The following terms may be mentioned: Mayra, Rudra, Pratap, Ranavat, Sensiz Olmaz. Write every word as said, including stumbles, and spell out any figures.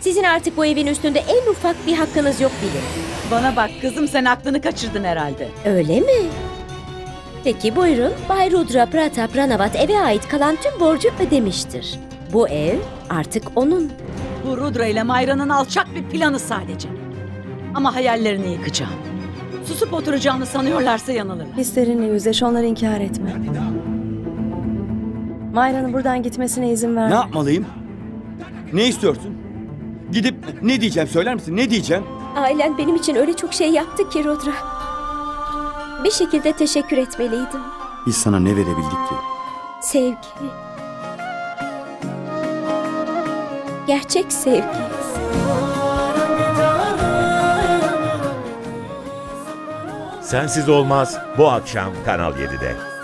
Sizin artık bu evin üstünde en ufak bir hakkınız yok bilin. Bana bak kızım, sen aklını kaçırdın herhalde. Öyle mi? Peki buyurun. Bay Rudra Pratap Ranavat eve ait kalan tüm borcu ödemiştir. Bu ev artık onun. Bu Rudra ile Mayra'nın alçak bir planı sadece. Ama hayallerini yıkacağım. Susup oturacağını sanıyorlarsa yanılırlar. Hislerinle yüzleş, onları inkar etme. Mayra'nın buradan gitmesine izin verme. Ne yapmalıyım? Ne istiyorsun? Gidip ne diyeceğim söyler misin? Ne diyeceğim? Ailen benim için öyle çok şey yaptı ki Rudra. Bir şekilde teşekkür etmeliydim. Biz sana ne verebildik ki? Sevgi. Gerçek sevgi. Sensiz olmaz bu akşam Kanal yedi'de.